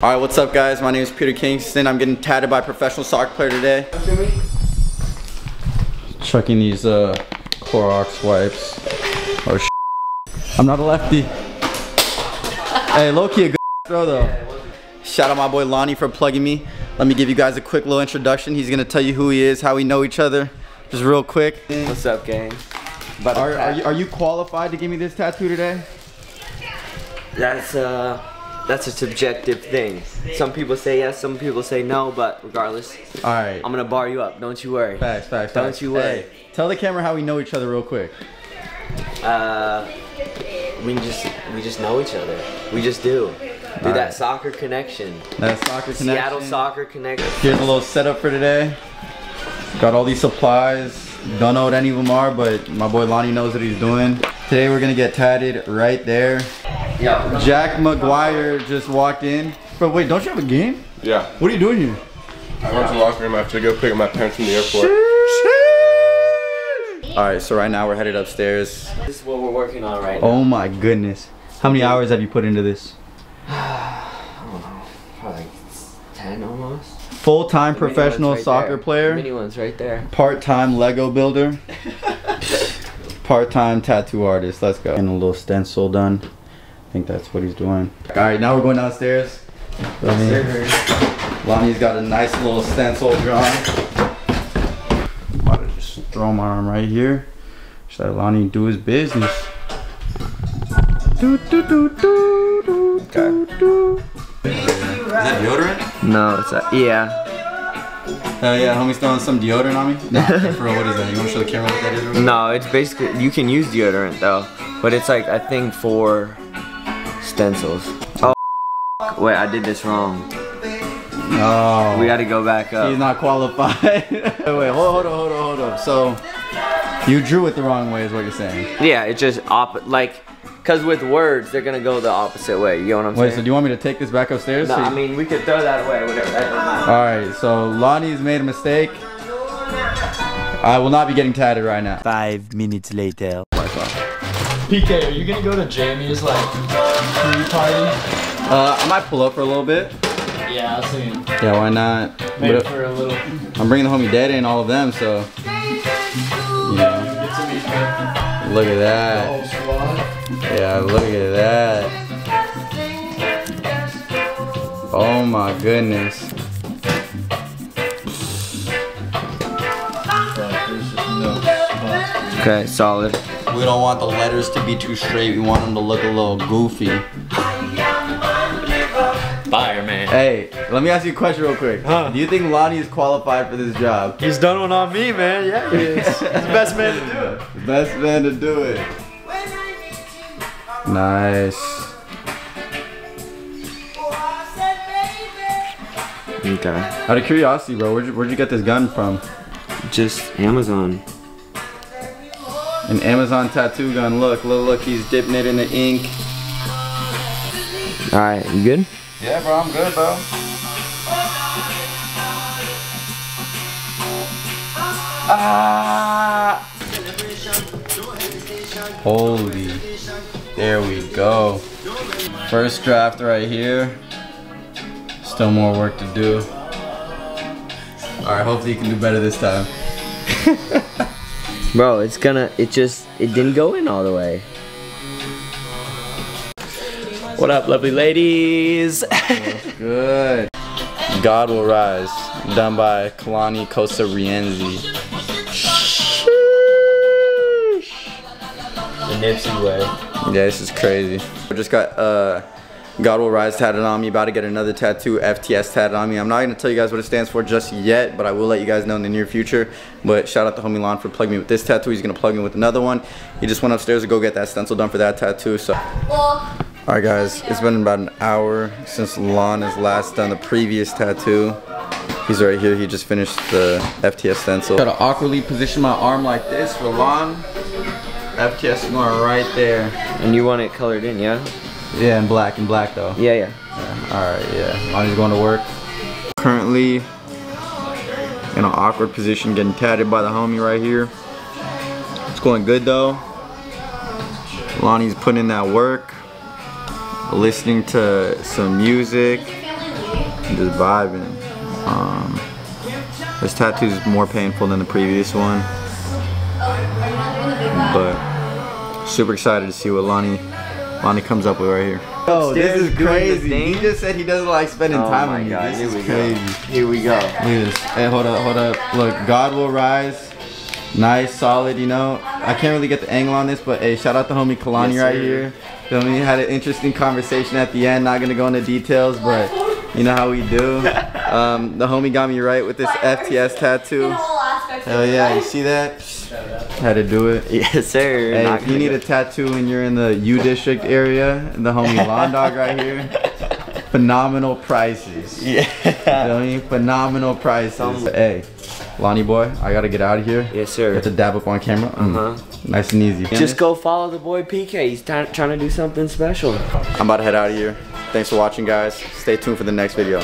All right, what's up, guys? My name is Peter Kingston. I'm getting tatted by a professional soccer player today. Chucking these Clorox wipes. Oh, I'm not a lefty. Hey, low-key a good throw though. Shout out my boy Lonnie for plugging me. Let me give you guys a quick little introduction. He's gonna tell you who he is, how we know each other, just real quick. What's up, gang? Are you qualified to give me this tattoo today? That's a subjective thing. Some people say yes, some people say no, but regardless, all right, I'm gonna bar you up. Don't you worry. Facts. Don't you worry. Hey, tell the camera how we know each other real quick. We just know each other. We just do. Dude, that soccer connection. That soccer connection. Seattle soccer connection. Here's a little setup for today. Got all these supplies. Don't know what any of them are, but my boy Lonnie knows what he's doing. Today we're gonna get tatted right there. Yeah. Jack McGuire just walked in. Bro, wait, don't you have a game? Yeah. What are you doing here? I went to the locker room. I have to go pick up my parents from the airport. Alright, so right now we're headed upstairs. This is what we're working on right now. Oh my goodness. How many hours have you put into this? I don't know. Probably like 10 almost. Full-time professional soccer player. Mini ones right there. Part-time Lego builder. Part-time tattoo artist. Let's go. And a little stencil done. I think that's what he's doing. All right, now we're going downstairs. Lonnie's got a nice little stencil drawing. I'm about to just throw my arm right here. Just let Lonnie do his business. Okay. Is that deodorant? No, it's a, yeah. Hell yeah, homie's throwing some deodorant on me? No, for real, what is that? You wanna show the camera what that is? Really? No, it's basically, you can use deodorant though, but it's like, I think for stencils. Oh, wait, I did this wrong. No. We gotta go back up. He's not qualified. Wait, hold on. So, you drew it the wrong way is what you're saying. Yeah, it's just, cause with words, they're gonna go the opposite way. You know what I'm saying? Wait, so do you want me to take this back upstairs? No, so I mean, we could throw that away, whatever. Alright, so Lonnie's made a mistake. I will not be getting tatted right now. 5 minutes later. PK, are you gonna go to Jamie's like free party? I might pull up for a little bit. Yeah, I'll see him. Yeah, why not? Maybe for a little. I'm bringing the homie Daddy and all of them, so. Yeah. Look at that. Yeah, look at that. Oh my goodness. Okay, solid. We don't want the letters to be too straight. We want them to look a little goofy. Fire, man. Hey, let me ask you a question real quick. Huh? Do you think Lonnie is qualified for this job? He's done one on me, man. Yeah, he is. He's the best man to do it. Best man to do it. Nice. Okay. Out of curiosity, bro, where'd you get this gun from? Just Amazon. An Amazon tattoo gun. Look, he's dipping it in the ink. All right, you good? Yeah, bro, I'm good, bro. Ah! Holy, there we go. First draft right here. Still more work to do. All right, hopefully you can do better this time. Bro, it didn't go in all the way. What up, lovely ladies? That's good. God Will Rise, done by Kalani Kossa-Rienzi. The Nipsey way. Yeah, this is crazy. I just got God Will Rise tatted on me, about to get another tattoo, FTS tatted on me. I'm not gonna tell you guys what it stands for just yet, but I will let you guys know in the near future. But shout out to homie Lon for plugging me with this tattoo. He's gonna plug me with another one. He just went upstairs to go get that stencil done for that tattoo, so. All right, guys, it's been about an hour since Lon has last done the previous tattoo. He's right here, he just finished the FTS stencil. Gotta awkwardly position my arm like this for Lon. FTS is going right there. And you want it colored in, yeah? Yeah, in black though. Yeah. Alright, yeah. Lonnie's going to work. Currently in an awkward position, getting tatted by the homie right here. It's going good though. Lonnie's putting in that work, listening to some music. just vibing. This tattoo is more painful than the previous one, but super excited to see what Lonnie comes up with right here. Oh, this is crazy. He just said he doesn't like spending time on you. This is crazy. Here we go. Look at this. Hey, hold up, hold up. Look, God will rise. Nice, solid, you know. I can't really get the angle on this, but hey, shout out to homie Kalani right here. Feel me? Had an interesting conversation at the end. Not gonna go into details, but you know how we do. The homie got me right with this FTS tattoo. Hell yeah, you see that? How to do it. Yes, sir. Hey, if you need a tattoo and you're in the U District area, the homie Lon Dog right here. Phenomenal prices. Yeah. You feel me? Phenomenal prices. Hey, Lonnie boy, I gotta get out of here. Yes, sir. Got to dab up on camera. Nice and easy. Just go follow the boy PK. He's trying to do something special. I'm about to head out of here. Thanks for watching, guys. Stay tuned for the next video.